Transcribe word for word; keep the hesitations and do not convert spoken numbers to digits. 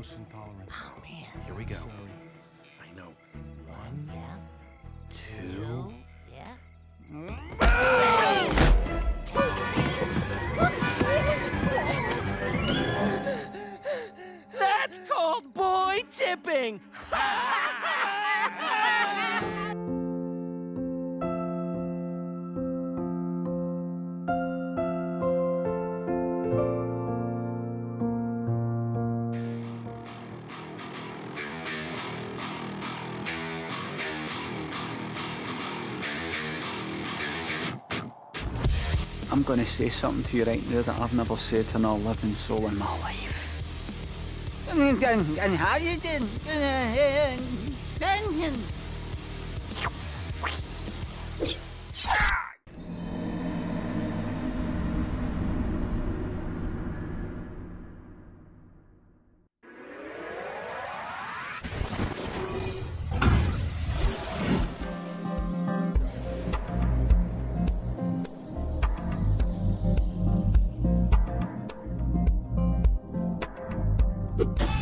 lactose intolerant. Oh, man. Here we go. So, I know. One. Yeah. Two. Yeah. That's called boy tipping! I'm going to say something to you right now that I've never said to an all-living soul in my life. And how you did? You